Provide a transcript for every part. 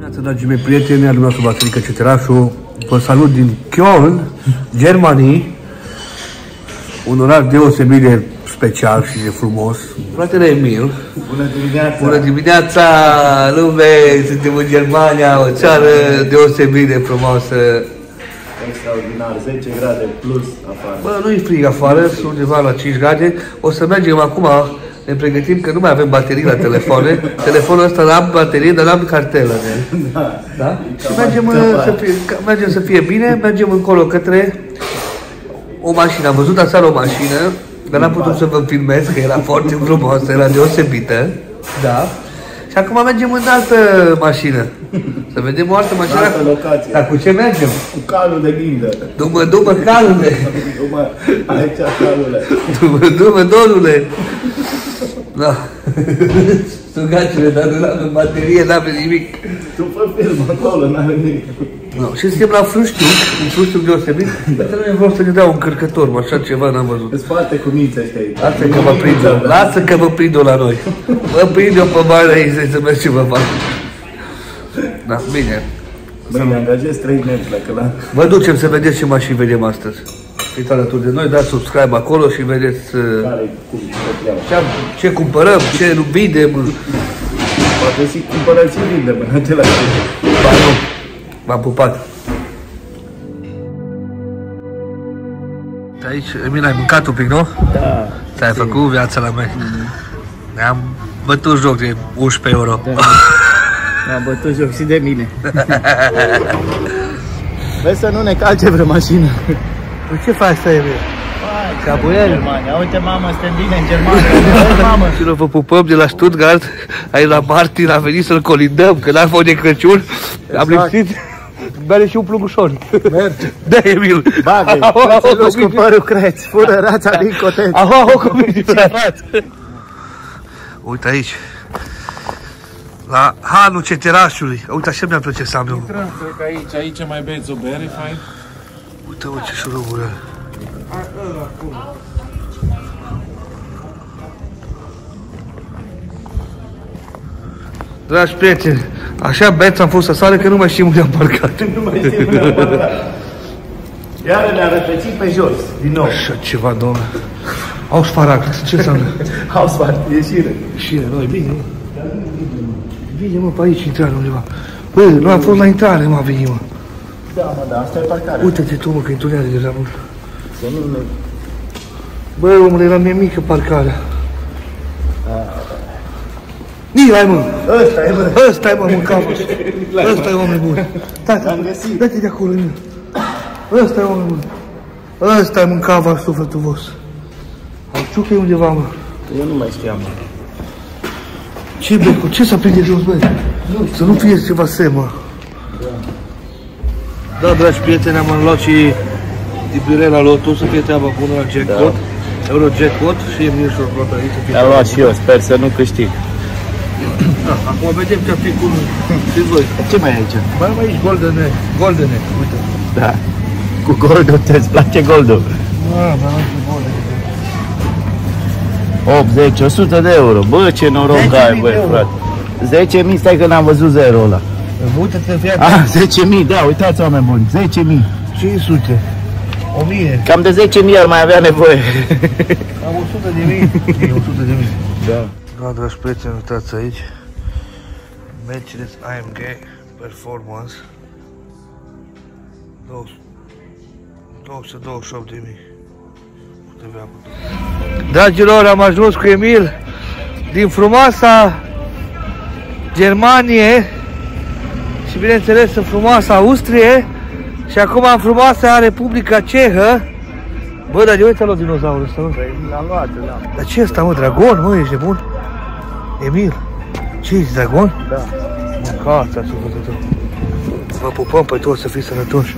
Bună, dragii mei prieteni, al dumneavoastră Vasilica Ceterașu. Vă salut din Köln, Germania. Un oraș deosebit de special și de frumos. Fratele Emil. Bună dimineața! Bună dimineața, lume! Suntem în Germania, o țară deosebit de frumoasă. Extraordinar, 10 grade plus afară. Bă, nu-i frig afară, sunt undeva la 5 grade. O să mergem acum, ne pregătim că nu mai avem baterii la telefoane. Telefonul ăsta l-am baterie, dar l-am cartelă. Da. Da? Și mergem să fie bine, mergem încolo către o mașină. Am văzut aseară o mașină, dar n-am putut să vă filmez, că era foarte frumoasă, era deosebită. Da. Și acum mergem în altă mașină. Să vedem o altă mașină. Altă locație. Dar cu ce mergem? Cu calul de ghindă. Dumă calule! Aici calule! Dumă donule! Da. Stugațile, dar nu avem baterie, nu avem nimic. Tu fă film acolo, nu avem nimic. No. Și suntem la Cluj-Napoca deosebit. Da. Noi vreau să ne dau un încărcător, așa ceva n-am văzut. Îți poate cu mințe ăștia aici. Lasă că mă prind-o, lasă că mă prind-o la noi. Mă prind-o pe bani aici, să merg și mă fac. Da, bine. Băi, ne angajez 3 la călă. Vă ducem să vedeți ce mașini vedem astăzi. Fiți alături de noi, dați subscribe acolo și vedeți ce cumpărăm, ce nu vindem. Poate și cumpărați și vindem în același timp. M-am pupat. Aici, Emil, ai mâncat un pic, nu? Da. Ți-ai făcut viața la mea. Ne-am bătut joc de 11 euro. Da. Ne-am bătut joc și de mine. Vezi să nu ne calce vreo mașină. Ce faci să e? Ca buieri. Uite, mamă, suntem bine în Germania. Și noi vă pupăm de la Stuttgart, aici la Martin, am venit să-l colindăm, că n-am fost de Crăciun. Am lipsit. Bere și un plugușor. Merge. Da, Emil. Bagă-i. Fraților, cu părul creț. Fură rața din coteț. Ahoho, cum e fraț. Uite aici. La Hanul Ceterașului. Uite, așa mi-a plăcut să am eu. Intrăm, cred că aici, mai beți o bere, fain. Uite, mă, ce șuruburi are. Dragi prieteni, așa beți am fost aseară că nu mai știm unde am parcat. Iară ne-a rătăcit pe jos, din nou. Așa ceva, domnule. Ausfahrt, ce înseamnă? Ausfahrt, ieșire. Ieșire, noi, bine, mă. Bine, mă, pe aici, intrare undeva. Bă, nu am fost la intrare, mă, vine, mă. Da, mă, da, asta e parcarea. Uite-te tu, mă, că întunează deja mult. Să nu-l merg. Băi, omule, era mie mică parcarea. Ii-l-ai, mă! Ăsta-i, mă! Ăsta-i, mă, mâncat! Ăsta-i, omule, bun! Dă-te de acolo, mă! Ăsta-i, omule, bun! Ăsta-i mâncat, va, sufletul vostru! Am știut că e undeva, mă! Eu nu mai știam, mă! Ce, bă, cu ce s-a prinde jos, băi? Să nu fie ceva sem, mă! Da, dragi prieteni, am luat și dibirea la lotul, să fie treaba bună la jackpot. Da. Euro jackpot și e mișor plătă aici. Am luat și eu, sper să nu câștig. Da, acum vedem ce-a fi cu voi. Ce mai e aici? Mai am aici goldene, uite. Da, cu goldul, te-ți place goldul? Da, mai am și goldene. 80, 100 de euro, bă, ce noroc ai, băi, frate. 10.000, stai că n-am văzut 0 ăla. Uite-te, fiat! Ah, 10.000, da, uitați, oameni buni, 10.000. 500. 1.000. Cam de 10.000 ar mai avea nevoie. Cam 100.000. 100.000. Da. Da, dragi prieteni, uitați aici. Mercedes AMG Performance. 228.000. Dragilor, am ajuns cu Emil din frumoasa Germanie. Și bineînțeles în frumoasa Austrie și acum în frumoasa Republica Cehă. Bă, dar de unde ți-a luat dinozaurul ăsta, mă? L-am luat, da. Dar ce e ăsta, mă? Dragon, mă? Ești nebun? Emil, ce ești, dragon? Da. Mâncați, ați văzut-o. Vă pupăm pe toți să fiți sănătoși.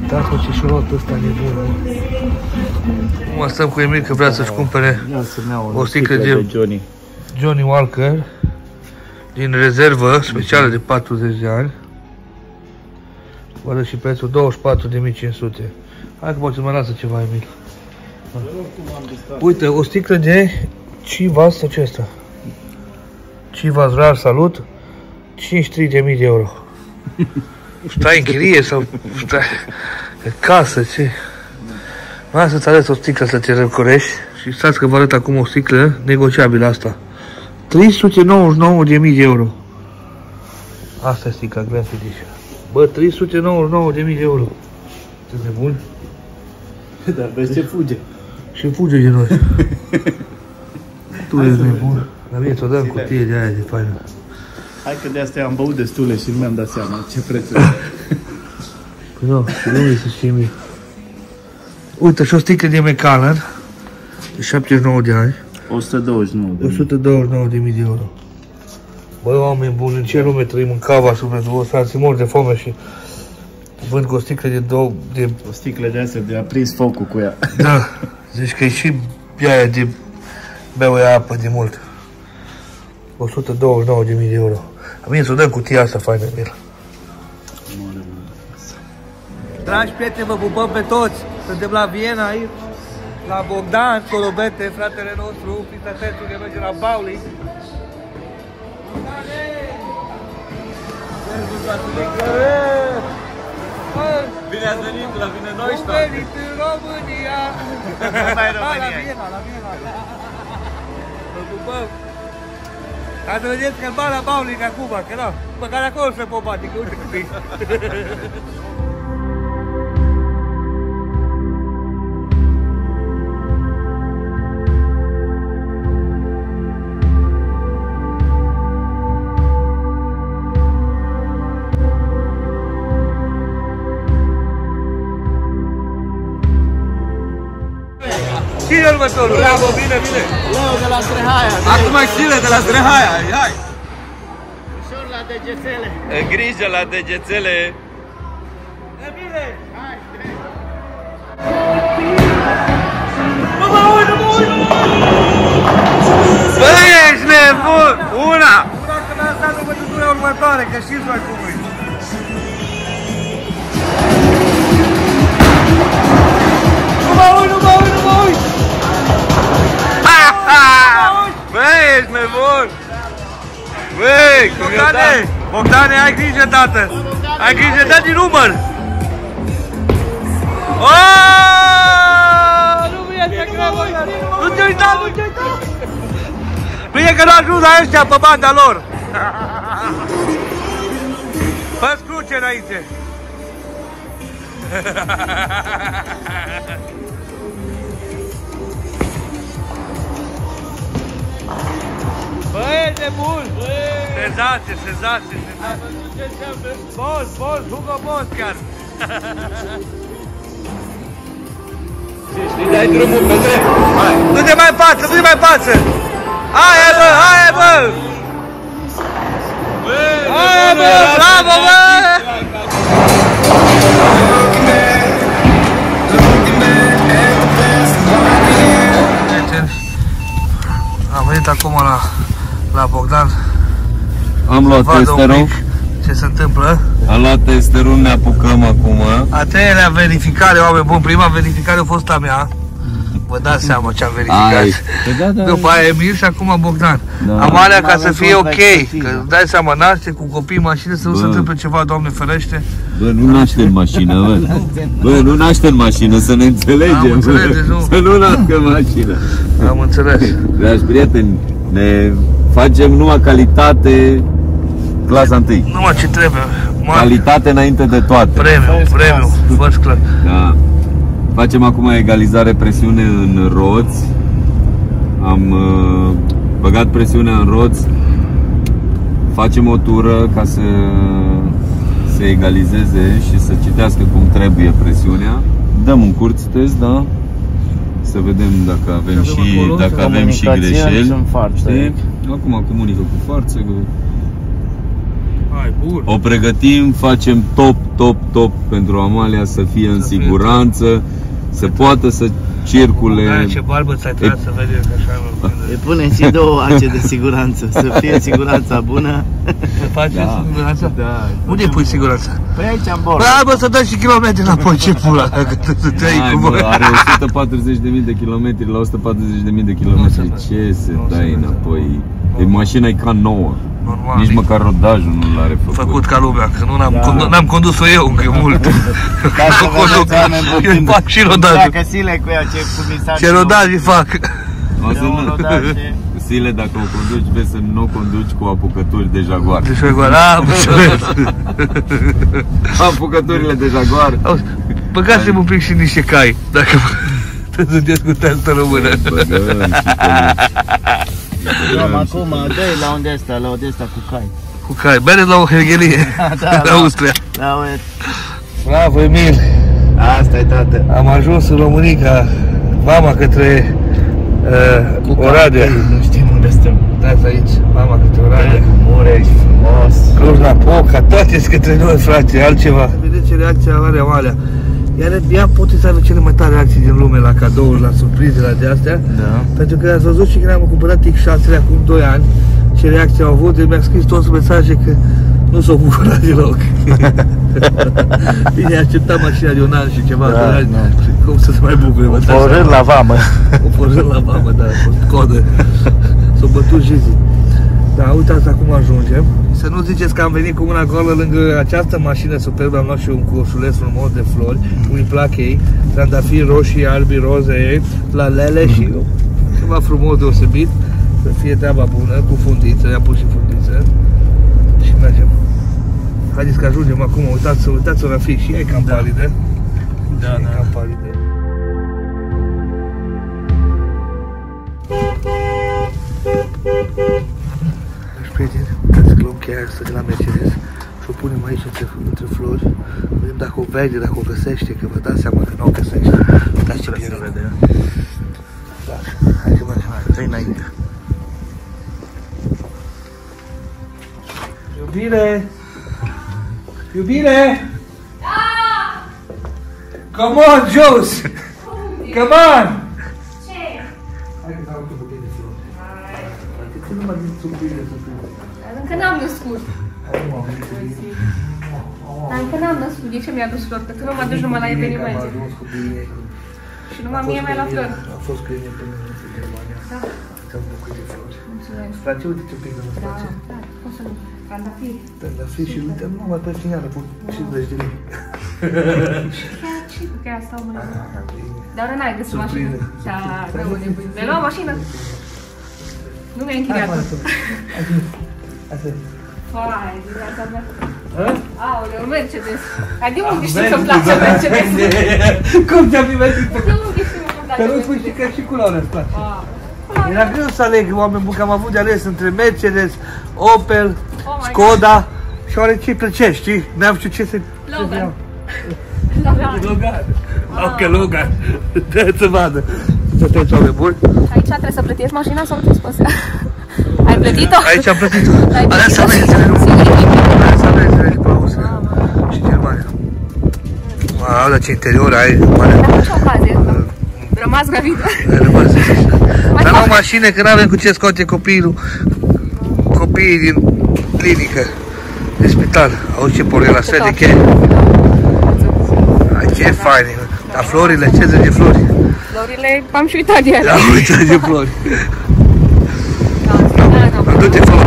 Uitați-mă ce și-a luat ăsta nebun, mă. Acum stăm cu Emil că vrea să-și cumpere o sticlă de Johnny Walker. Din rezervă specială de 40 de ani. Văd și prețul 24.500. Hai că poate să mă lasă ceva, Emil. Uite, o sticlă de Civa's acesta. Civa's rar salut. 53.000 de euro. Stai în chirie sau stai în casă, ce? Mai să-ți arăt o sticlă să te răcorești. Și stați că vă arăt acum o sticlă negociabilă asta. 399.000 de euro. Asta e sticla Grand Edition. Bă, 399.000 de euro. Ce nebun? Dar vezi ce fuge. Și fuge de noi. Tu ești nebun. La mine ți-o dă în cutie de aia de faină. Hai că de astea am băut destule și nu mi-am dat seama ce preț e. Păi nu, și nu mi se simie. Uite, și o sticlă de McAllen, 79 de ani. 129.000 de euro. Băi, oameni buni, în ce lume trăim, în cava sufletul vostru, ați mor de foame și vând cu o sticlă de două... De... O sticlă de astea, de a prins focul cu ea. Da, deci că e și aia de... Beau ea apă de mult. 129.000 de euro. A mine să o dăm cutia asta faină, Emil. Dragi prieteni, vă pupăm pe toți. Suntem la Viena aici, la Bogdan, Colobete, fratele nostru, fiți atenți că merge la Baulic. Bogdane! Mergi, Vasilica! Bine ați venit la mine noi, știu! Bun venit în România! Asta e România! La Viena, la Viena! Vă pupăm! Ca să vedeți că-l bani la Baulic acum, că da, pe care acolo se popatic, uite cât e! Cine-i următorul? Bravo, bine, bine! Leo de la Strehaia! Acum Axile de la Strehaia! Hai! Ușor la degețele! În grijă la degețele! E bine! Hai, trec! Nu mă uit, nu mă uit, nu mă uit! Bă, ești nebun! Una! Una că mi-a stat după tuturor următoare, că știți voi cum e! Nu mă uit, nu mă uit, nu mă uit! Bă, ești nebun! Băi, cum i-o dat! Bogdane, ai grijă, tată! Ai grijă, da din număr! Oooo! Nu mi-e să cred, Bogdane! Nu te uita, nu te uita! Bine că nu ajung la ăștia pe banda lor! Fă-ți cruce înainte! Băi, e nebun! Senzație, senzație, senzație! Boss, boss, Hugo Boss chiar! Știi, dai drumul pe drept! Nu-te mai față, nu-te mai față! Aia bă, aia bă! Aia bă, bravo bă! Am venit acum la... La Bogdan. Am luat testerul. Ce se întâmplă? Am luat testerul, ne apucăm acum. A treia verificare, oameni buni. Prima verificare a fost a mea. Vă dați seama ce am verificat. Da, da, după aia Emil și acum Bogdan. Da. Am alea ca să fie ok. Că îți dai seama, naște cu copii în mașină să nu se întâmple ceva, Doamne ferește. Bă, nu naște în mașină, bă. Bă, nu naște în mașină, să ne înțelegem. Am înțeles, nu. Să nu naște în mașină. Am înțeles. Dragi prieteni, ne... Facem numai calitate, clasa 1. Numai ce trebuie. Marc. Calitate înainte de toate. Premiu, premiu, first class. Da. Facem acum egalizare presiune în roți. Am băgat presiunea în roți. Facem o tură ca să se egalizeze și să citească cum trebuie presiunea. Dăm un curt test, da? Să vedem dacă avem și acolo, dacă avem și greșeli. Acum comunică cu farță. Hai, bun. O pregătim, facem top, top, top pentru Amalia să fie în siguranță, să poată să circule. Da, ce barbă ți-ai tras să vedem că așa mă gândesc. Îi punem și două ace de siguranță, să fie siguranța bună. Să facem da, siguranța? Da. Unde îi pui siguranța? Păi aici am bord. Bă, să dai și kilometri înapoi, ce pula? Are 140.000 de kilometri la 140.000 de kilometri. Ce se dai înapoi? Mașina e ca nouă. normal. Nici măcar rodajul nu l-a refăcut. Făcut ca lumea, că nu n-am condus-o eu încă mult. Eu fac și rodajul. Ce rodaje fac? Sile, dacă o conduci, vezi să nu o conduci cu apucături de Jaguar. De Jaguar, am înțeles. Apucăturile de Jaguar. Băgați-mi un pic și niște cai, dacă te duceți cu testă română. Luăm acum, dă-i la unde ăsta, la unde ăsta cu cai. Cu cai, mergeți la o herghelie, la Austria. Bravo, Emil. Asta-i, tată. Am ajuns în România, mama către Oradea. Nu știm unde stăm. Dați aici, mama către Oradea. Murești, frumos. Cluj-Napoca, toate-s către noi, frate, altceva. Vedeți ce reacție are oalea. Iar ea poate să aibă cele mai tare reacții din lume la cadouri, la surprize, la de-astea. Da. Pentru că ați văzut și când am cumpărat X6-le acum 2 ani, ce reacție au avut, mi-a scris toți mesaje că nu s-au bucurat deloc. Bine, așteptam mașina de un an și ceva, da, ani, da. Și cum să se mai bucure? O porând la vamă. O porând la vamă, da, o codă. S-o bătut și zi. Da, uitați acum ajungem. Să nu ziceți că am venit cu una goală lângă această mașină superbă. Am luat și un coșuleț frumos de flori. Îmi plac ei, trandafiri roșii, albi, roze, lalele și ceva frumos deosebit. Să fie treaba bună, cu fundiță, i-am pus și fundiță. Și mergem. Haideți că ajungem acum, uitați-o la fi, și ea e cam palidă. Da, da. E cam palidă. Deci, prieteni, uitați că luăm cheia asta de la Mercedes și o punem aici între flori. Vedem dacă o vede, dacă o găsește, că vă dați seama că nu o găsește. Uitați ce pierdere. Da, hai că mergem, hai înainte. Iubire! Iubire! Da! Come on, jos! Come on! Ce? Hai că dau câte de flori. Hai. Ce nu mai zic surprize, surprize? Dar încă n-am născut. Hai, nu m-am născut. Dar încă n-am născut. De ce mi-a dus flori? Că tu nu mă duci numai la evenimente. Și numai mie mai la flori. A fost cu mine până în Germania. Da. Ți-am bucur de flori. Mulțumesc. Îți place? Uite ce pică îți place. Da, da. Cum să nu? Trandafiri. Trandafiri și uite, nu mai plăci din iară, pun 50 de lei. Și cu cheia asta omului. Dar n-ai găsit mașină. Da, rău nebun. Le luam mașină. Nu mi-ai închiriat tot. Hai, dimineața mea. Aoleu, Mercedes. Hai, de unde știi să-mi place Mercedes? Cum te-am imaginat? De unde știi să-mi place Mercedes? Că nu spui și că și cu Laura îți place. Era greu să aleg, oameni buni, că am avut de ales între Mercedes, Opel, Skoda și oare ce-i plăcea, știi? N-am știut ce să... Logan! Logan! Ok, Logan! Trebuie să vadă! Să treci, oameni buni! Aici trebuie să plătești mașina sau nu-ți păsea? Ai plătit-o? Aici am plătit-o! Alea să mergeți, nu? Alea să mergeți pe Austria și Germania. Alea ce interior ai... Dar nu ce ocazie! Rămas gravidă! Rămas gravidă! Dar la o mașină, că n-avem cu ce scoate copiii din clinică, din spital. Auzi ce pornit la sfert de cheie. Ce fain, dar florile, ce zici de flori? Florile, am și uitat de ele. Am uitat de flori. Du-te flori.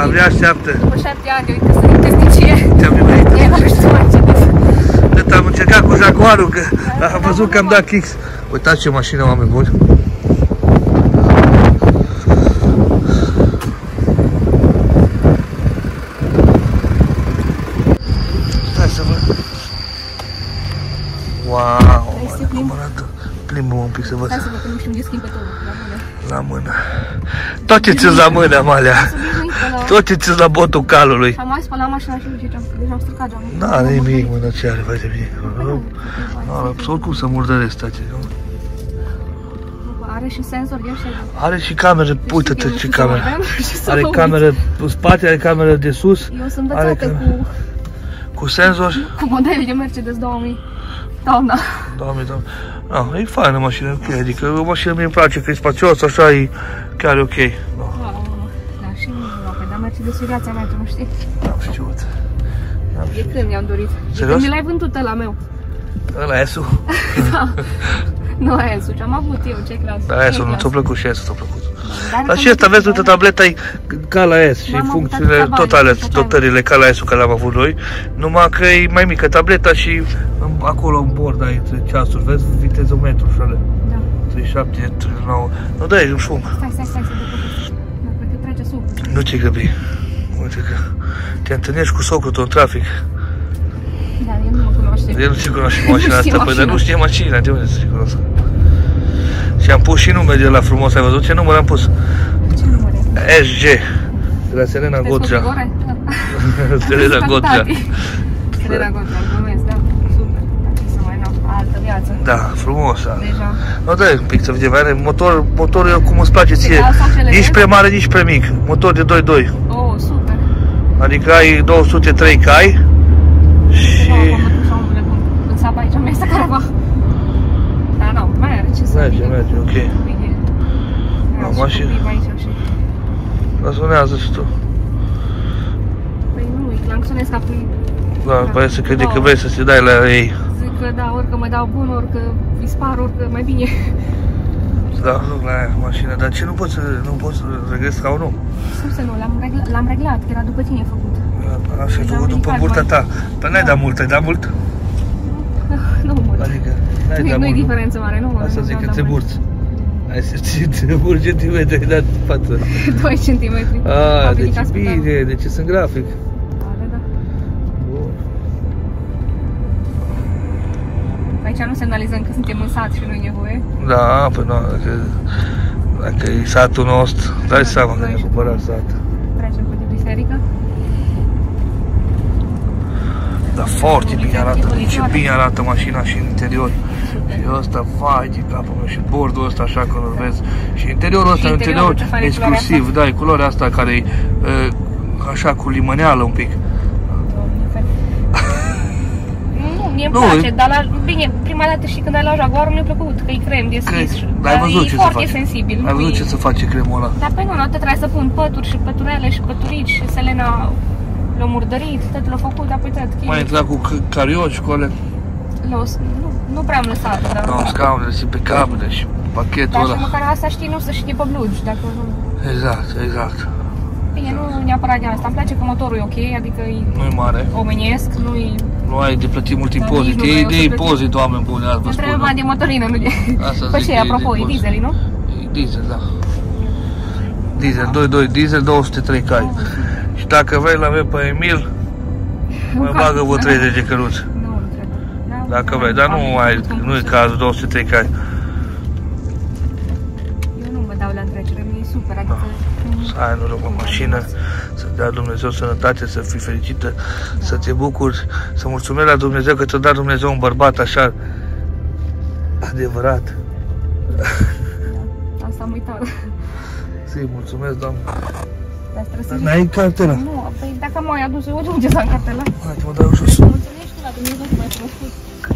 Abia așteaptă, dați-mi. Abia așteaptă. După 7 ani, uite să nu testicie. Te-am iubit. E la știu. Am încercat cu Jaguarul, că am văzut că am dat kicks. Uitați ce mașină, oameni buni. Stai să văd. Wow, cum arată. Plimbăm un pic să văd. Stai să văd că nu știu unde schimbă totul, la mână. La mână. Tot ce ți-ți la mână, Amalia. Tot ce ți-ți la botul calului. Am mai spălat mașina și deja am stricat geamul. Da, nimic, mă, dar ce are, face bine. Oricum să murdăresc, tace. Are și senzor, ia și... Are și camere, uite-te ce camere. Are camere în spate, are camere de sus. Eu sunt învățată cu... Cu senzor? Cu modele de Mercedes 2000. Doamna. Doamne. E faină mașină, ok, adică o mașină mie îmi place, că e spațioasă, așa e chiar ok. De viața mea, tu nu știi? N-am știut. De când mi-am dorit. De când mi l-ai vândut ăla meu. Ăla S-ul? Da. Nu, aia suci, am avut eu, ce clasă. Aia suci, nu ți-a plăcut și aia ți-a plăcut. La ce asta, vezi, uite, tableta e ca la S și funcțiile, tot ale, dotările ca la S-ul care le-am avut noi, numai că e mai mică tableta și acolo în bord ai ceasuri, vezi, vitezometru și alea. Da. 37, 39, nu dai, nu șum. Stai, stai, stai, cred că trece socru. Nu te grăbi, uite că te întâlnești cu socrul tău în trafic. Da, el nu mă cunoaște. El nu se cunoaște mașina asta, păi dar nu știe mașina, de unde să se cunoască? Și am pus și numele de la frumos, ai văzut? Ce număr am pus? Ce număr e? SG, de la Serena Gotgea. Serena Gotgea. Serena Gotgea, glumesc, da, super. Să mai n-am altă viață. Da, frumos. Deja. Nu, dai un pic să vedem, are motorul cum îți place ție. Nici prea mare, nici prea mic. Motor de 2.2. Oh, super. Adică ai 203 cai. Și... Îți apă aici, mi-a stat careva. Dar nu, mai are ce să fie. Merge, ok. La mașină. Claxonează și tu. Păi nu, îi claxonez ca pui... Da, păi să crede că vrei să se dai la ei. Zic că da, orică mă dau bun, orică îi spar, orică mai bine. Da, nu la aia mașină, dar ce nu poți să reglezi ca unul? Cum să nu, l-am reglat, că era după tine făcut. Așa ai făcut după burta ta. Dar n-ai dat mult, ai dat mult? Nu mult. Adică nu e diferență mare, nu mă. Asta zic că te burți. Ai simțit, te burgi centimetri, ai dat față. 2 centimetri. Aaa, deci bine, deci sunt grafic. Da, da. Bun. Aici nu semnalizăm că suntem în sat și nu e nevoie. Da, păi nu, dacă e satul nostru, dai seama că ne-a cumpărat satul. Trecem pe de biserică. Dar foarte bine arată, nici bine arată mașina și în interior. Și ăsta, vai de capul meu, și bordul ăsta așa când îl vezi. Și interiorul ăsta, interior exclusiv, da, e culoarea asta care e așa cu limoneală un pic. Nu, mie îmi place, dar bine, prima dată și când ai luat Jaguarul mi-a plăcut, că e crem deschis. Dar e foarte sensibil. Ai văzut ce se face cremul ăla? Dar pe nu, nu trebuie să pun pături și păturele și păturici și Selena... L-am murdărit, tot l-a făcut, dar păi mai intrat cu carioci, cu alea? Nu prea am lăsat, dar... Nu, scaunele sunt pe cameră și pachetul ăla. Dar măcar asta știi, nu o să știi pe blugi, dacă nu... Exact, exact. Bine, nu neapărat de asta, îmi place că motorul e ok, adică nu-i mare, omeniesc, nu-i... Nu ai de plătit mult impozit, e de impozit, oameni buni, azi vă spun. Trebuie mai de motorină, nu de... Păi ce, apropo, e diesel, nu? E diesel, da. Diesel, 2.2 diesel, 203 cai. Și dacă vrei, l-avem pe Emil, mai bagă vreo 30 de căruți. Nu, trebuie. Dacă vrei, dar nu e cazul, 203 cai. Eu nu mă dau la întrecere, mi-e super, adică... Să ai noroc în mașină, să dea Dumnezeu sănătate, să fii fericită, să te bucuri, să mulțumești la Dumnezeu că ți-a dat Dumnezeu un bărbat așa... adevărat. Asta am uitat. Să-i mulțumesc, doamne. Dar n-ai cartela? Nu, păi dacă m-ai adus eu, unde s-a în cartela? Hai, mă dau jos. Mulțumesc tu la Dumnezeu că m-ai cunoscut.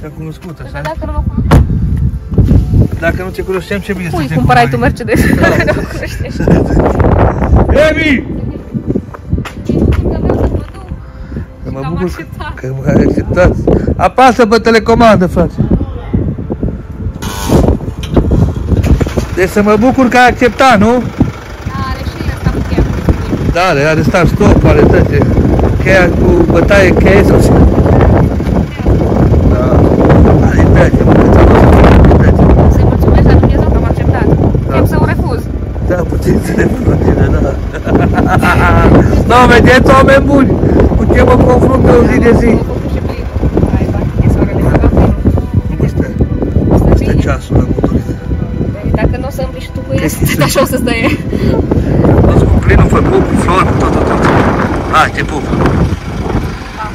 Te-a cunoscut, așa? Dacă nu mă cunosc. Dacă nu te cunoșteam, ce bine să te cunoști. Pui, cumpărai tu Mercedes, dacă nu mă cunoștești. Emi! Că mă bucur că m-ai acceptat. Apasă pe telecomandă, frate. Deci să mă bucur că ai acceptat, nu? Da, are start stop, are toate. Cheia cu bătaie, cheie sau ce? Da. Are pleacă, mă găteam asta. Să-i mulțumesc la Dumnezeu că m-a acceptat. Chem să o refuz. Da, puțin să refuz la tine, da. Nu, vedeți, oameni buni, cu ce mă confrunt pe o zi de zi. Asta e ceasul la motorină. Dacă nu o să împli și tu cu el, așa o să-ți dă el. Plinul fă pup, flori, tot. Hai, te pup.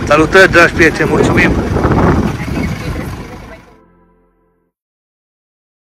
Salutări, dragi prieteni, mulțumim.